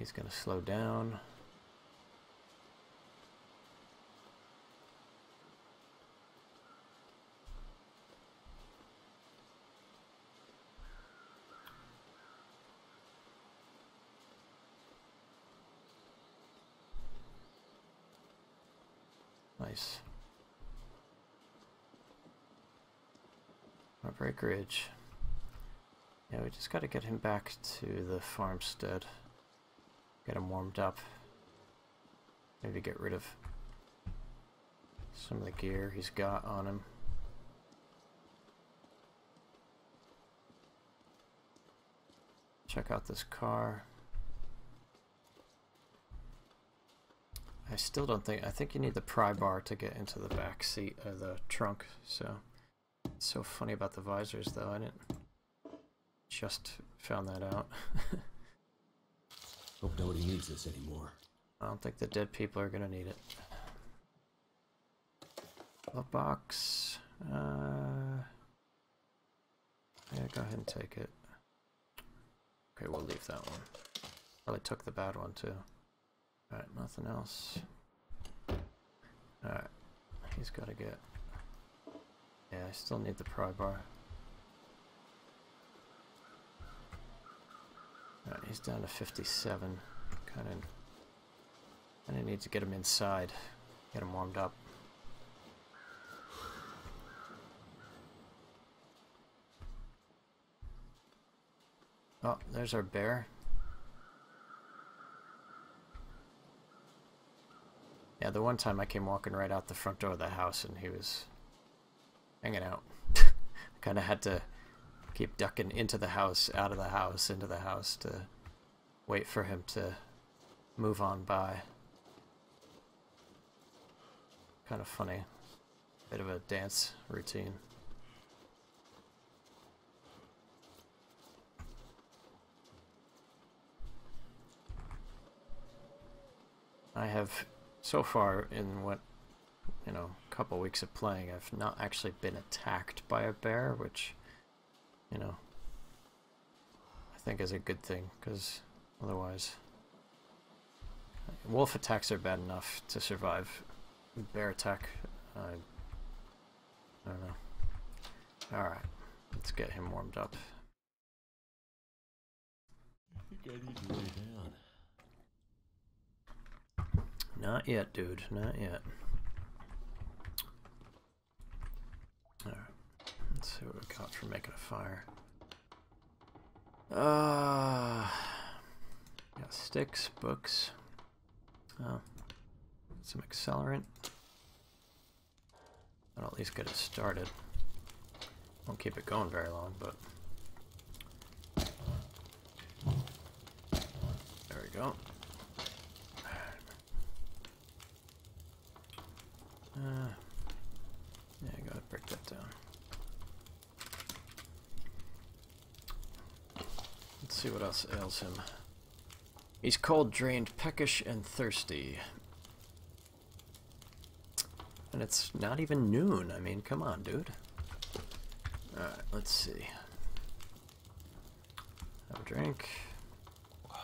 He's going to slow down. Nice. Our breakage. Yeah, we just got to get him back to the farmstead. Get him warmed up. Maybe get rid of some of the gear he's got on him. Check out this car. I still don't think... I think you need the pry bar to get into the back seat of the trunk, so... It's so funny about the visors, though. I didn't... just found that out. Hope nobody needs this anymore. I don't think the dead people are gonna need it. A box. Yeah, go ahead and take it. Okay, we'll leave that one. Probably took the bad one too. Alright, nothing else. Alright, he's gotta get... Yeah, I still need the pry bar. Alright, he's down to 57. Kinda need to get him inside. Get him warmed up. Oh, there's our bear. Yeah, the one time I came walking right out the front door of the house and he was hanging out. Kinda had to keep ducking into the house, out of the house, into the house to wait for him to move on by. Kind of funny. Bit of a dance routine. I have, so far in what, you know, a couple weeks of playing, I've not actually been attacked by a bear, which, you know, I think is a good thing, because otherwise, wolf attacks are bad enough to survive. Bear attack, I don't know. Alright, let's get him warmed up. I think I need to lay down. Not yet, dude, not yet. Alright. Let's see what we got for making a fire. Got sticks, books, some accelerant. I'll at least get it started. Won't keep it going very long, but there we go. Yeah, I gotta break that down. Let's see what else ails him. He's cold, drained, peckish, and thirsty. And it's not even noon. I mean, come on, dude. Alright, let's see. Have a drink. What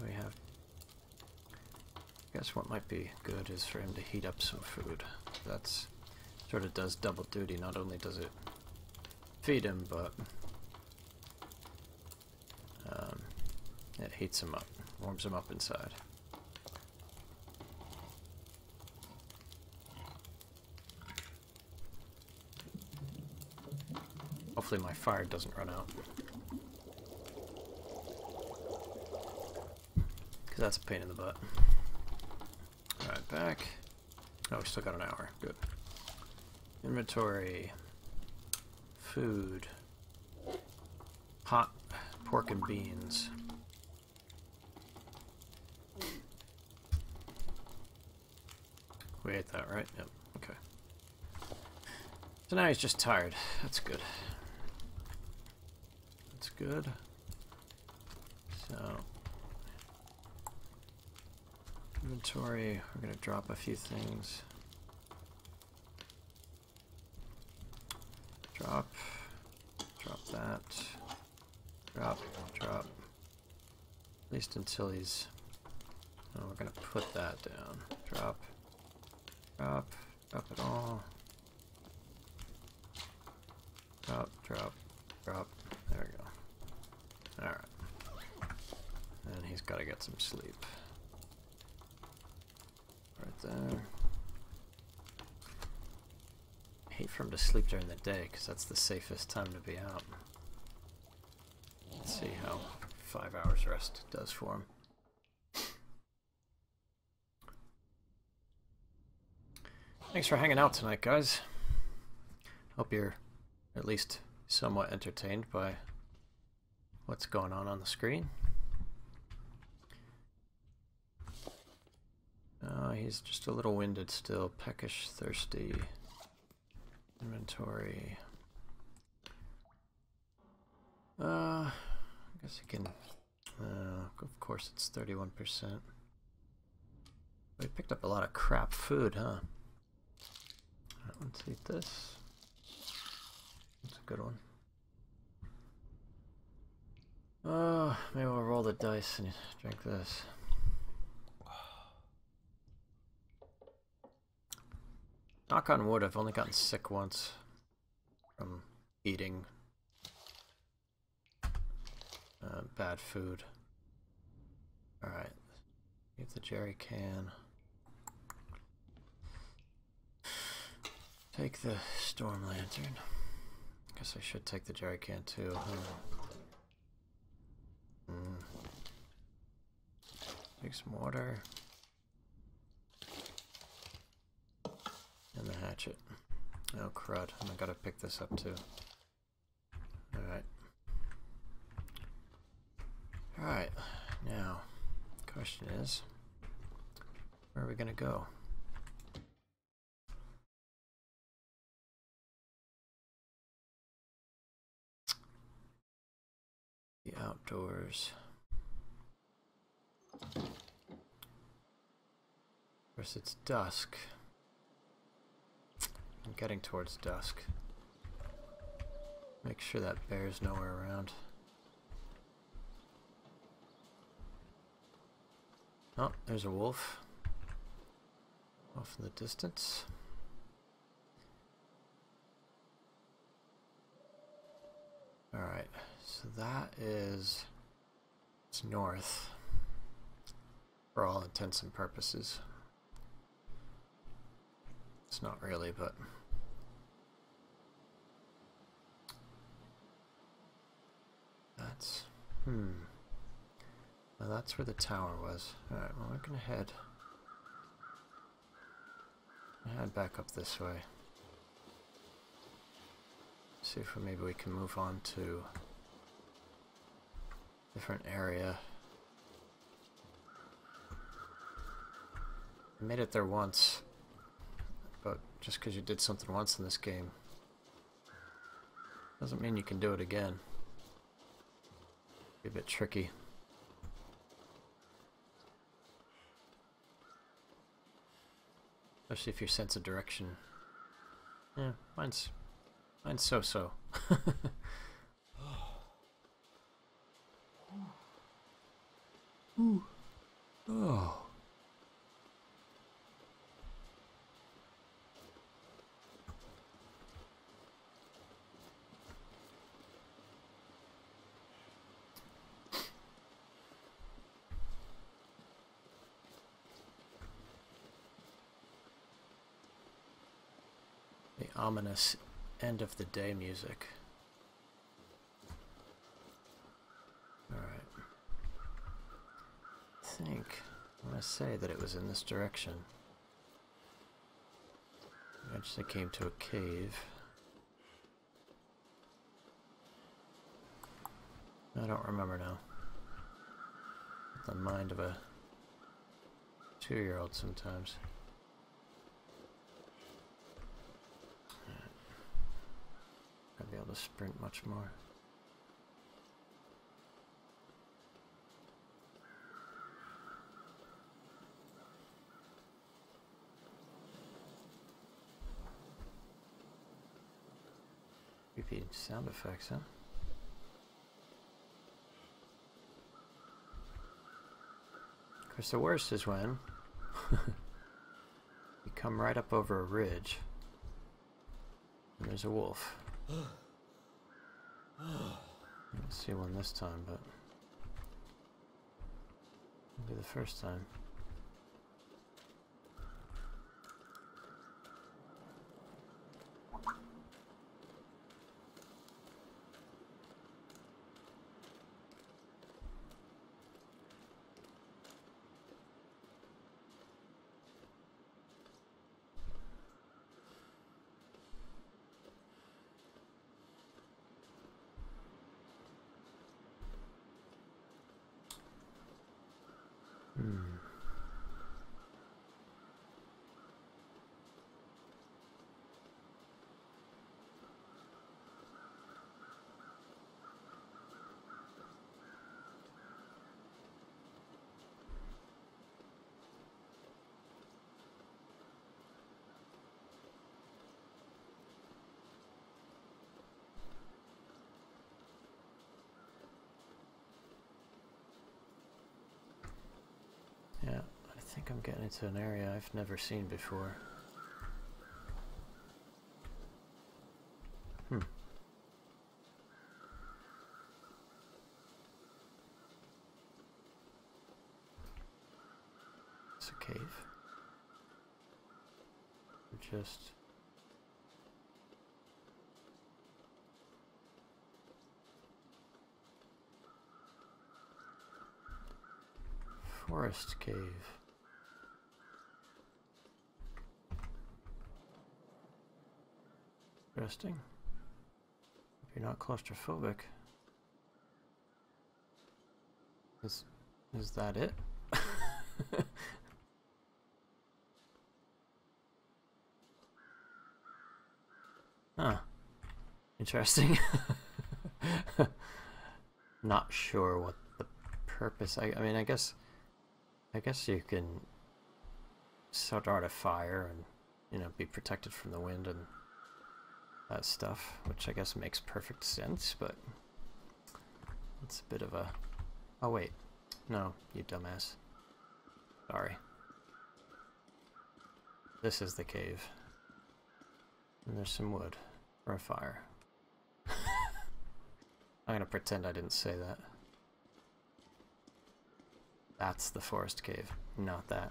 do we have? I guess what might be good is for him to heat up some food. That's sort of does double duty. Not only does it feed him, but it heats him up, warms him up inside. Hopefully my fire doesn't run out, because that's a pain in the butt. Alright, back. Oh, we still got an hour. Good. Inventory. Food. Hot pork and beans. We ate that, right? Yep, okay. So now he's just tired. That's good. That's good. So... inventory, we're gonna drop a few things. Drop that. Drop. At least until he's... Oh, we're gonna put that down. Drop it all. Drop. There we go. Alright. And he's gotta get some sleep. Right there. I hate for him to sleep during the day, because that's the safest time to be out. Let's see how 5 hours rest does for him. Thanks for hanging out tonight, guys. Hope you're at least somewhat entertained by what's going on the screen. He's just a little winded still. Peckish, thirsty. Inventory. I guess I can... of course it's 31%. We picked up a lot of crap food, huh? Let's eat this. That's a good one. Maybe we'll roll the dice and drink this. Knock on wood, I've only gotten sick once from eating bad food. Alright, leave the jerry can. Take the storm lantern. I guess I should take the jerry can too. Huh? Take some water. And the hatchet. Oh crud, I gotta pick this up too. Alright. Alright, now, the question is, where are we gonna go? The outdoors . Of course it's dusk. I'm getting towards dusk. Make sure that bear's nowhere around. Oh, there's a wolf off in the distance. Alright, so that is, it's north, for all intents and purposes. It's not really, but... That's, well, that's where the tower was. Alright, well, we're gonna head back up this way. See if maybe we can move on to a different area. I made it there once, but just because you did something once in this game doesn't mean you can do it again. Be a bit tricky. Especially if your sense of direction. Yeah, mine's so-so. Ooh. Oh. The ominous end of the day music. Alright. I think I'm gonna say that it was in this direction. Eventually came to a cave. I don't remember now. The mind of a 2-year-old sometimes. Be able to sprint much more. Creepy sound effects, huh? Because the worst is when you come right up over a ridge and there's a wolf. Let's see one this time, but it'll be the first time. Yeah, I think I'm getting into an area I've never seen before. It's a cave. Just... forest cave. Interesting. If you're not claustrophobic. Is that it? Huh. Interesting. Not sure what the purpose. I mean, I guess you can start a fire and, you know, be protected from the wind and that stuff, which I guess makes perfect sense, but it's a bit of a... Oh wait, no, you dumbass. Sorry. This is the cave. And there's some wood for a fire. I'm gonna pretend I didn't say that. That's the forest cave, not that.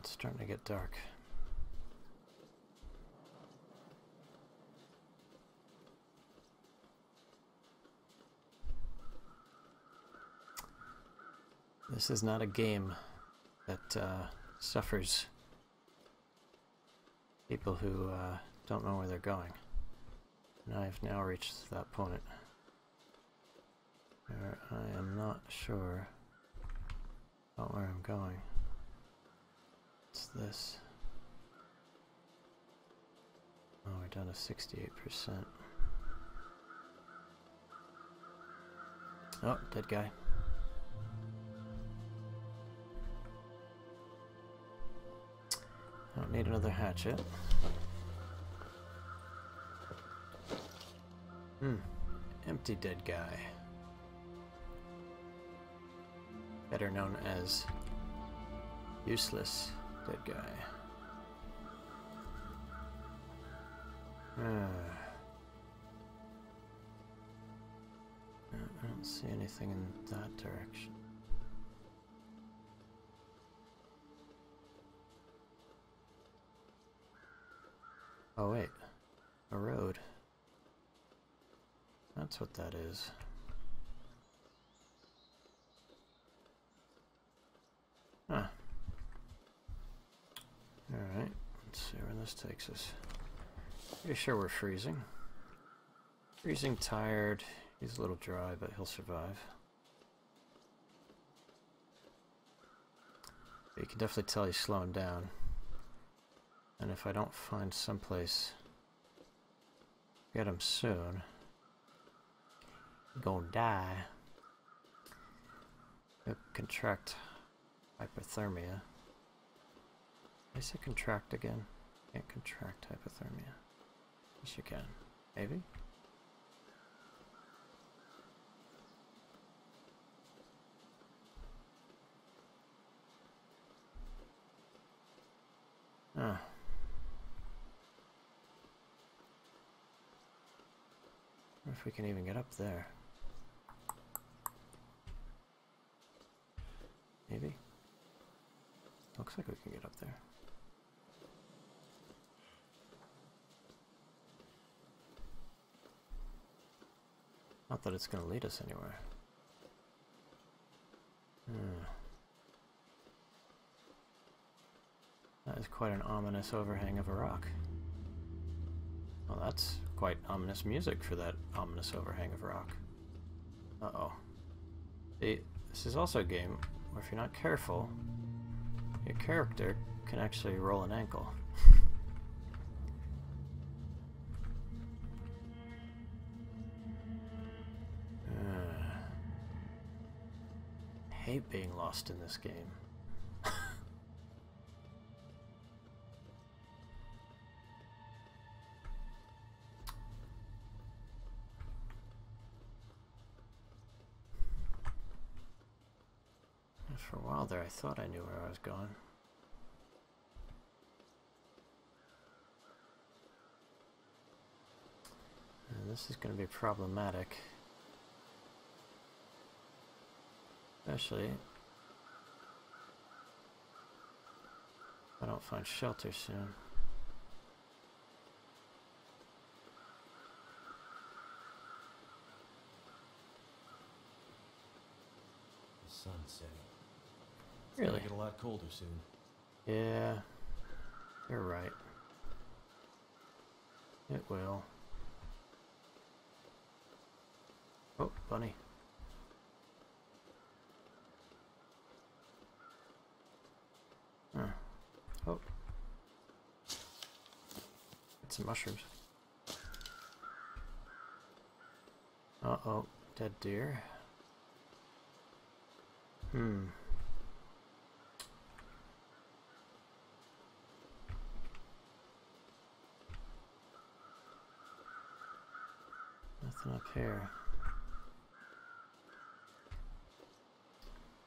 It's starting to get dark. This is not a game that suffers people who don't know where they're going. And I have now reached that point where I am not sure about where I'm going. What's this? Oh, we're down to 68%. Oh, dead guy. I don't need another hatchet. Empty dead guy. Better known as useless. Dead guy. I don't see anything in that direction. Oh wait, a road. That's what that is. Huh. Alright, let's see where this takes us. Pretty sure we're freezing. Freezing, tired. He's a little dry, but he'll survive. But you can definitely tell he's slowing down. And if I don't find someplace to get him soon, he's gonna die. He'll contract hypothermia. I say contract again. Can't contract hypothermia. Yes, you can. Maybe. Oh. Or if we can even get up there. Maybe. Looks like we can get up there. Not that it's going to lead us anywhere. Hmm. That is quite an ominous overhang of a rock. Well, that's quite ominous music for that ominous overhang of rock. Uh-oh. See, this is also a game where if you're not careful, your character can actually roll an ankle. I hate being lost in this game. For a while there, I thought I knew where I was going. And this is going to be problematic. Especially if I don't find shelter soon. The sun's setting. It's really gonna get a lot colder soon. Yeah, you're right. It will. Oh, bunny. Oh. Get some mushrooms. Uh-oh. Dead deer. Hmm. Nothing up here.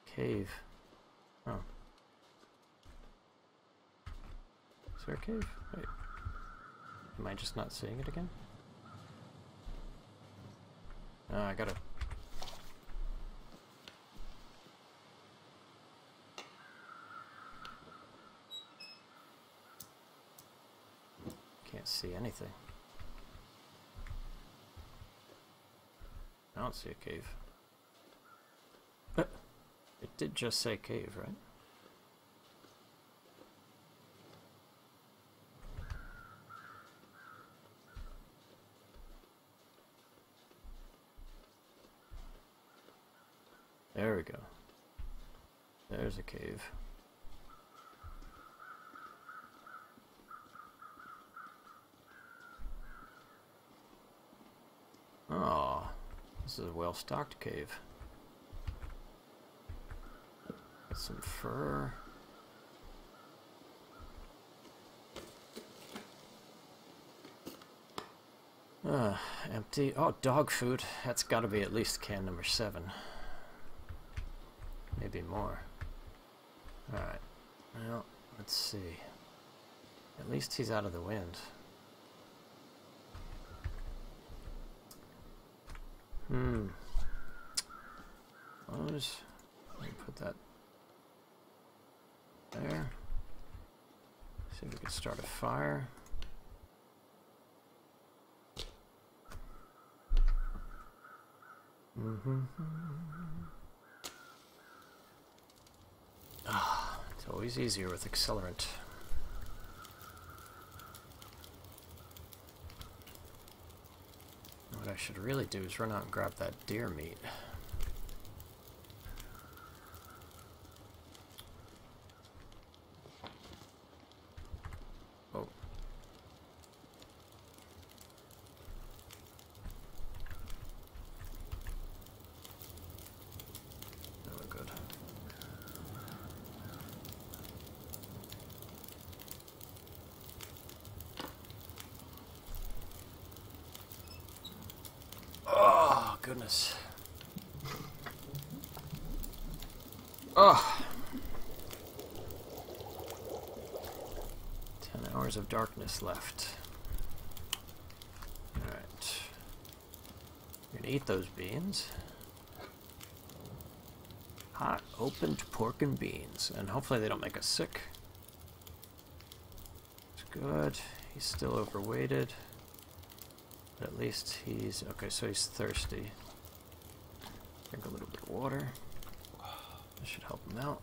Cave. Oh. Is there a cave? Wait. Am I just not seeing it again? Ah, I gotta... Can't see anything. I don't see a cave. But it did just say cave, right? There we go. There's a cave. Oh, this is a well-stocked cave. Got some fur. Empty. Oh, dog food. That's got to be at least can number 7. Maybe more. Alright. Well, let's see. At least he's out of the wind. Hmm. Close. Let me put that there. See if we can start a fire. Mm-hmm. It's always easier with accelerant. What I should really do is run out and grab that deer meat. goodness. Oh. 10 hours of darkness left. Alright. You're gonna eat those beans. Hot, opened pork and beans. And hopefully they don't make us sick. It's good. He's still overweighted. But at least he's... Okay, so he's thirsty. Drink a little bit of water. That should help him out.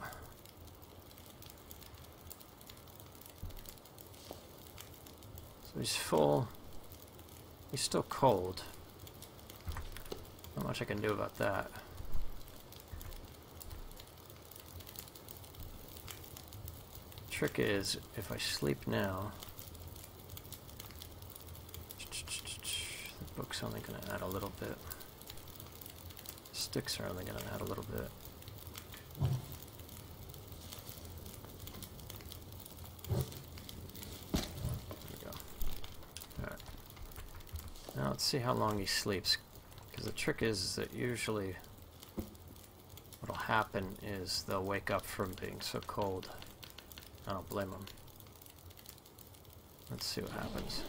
So he's full. He's still cold. Not much I can do about that. Trick is, if I sleep now, the book's only going to add a little bit. Sticks are only going to add a little bit. There we go. Alright. Now let's see how long he sleeps. Because the trick is that usually what'll happen is they'll wake up from being so cold. I don't blame him. Let's see what happens.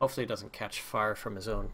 Hopefully he doesn't catch fire from his own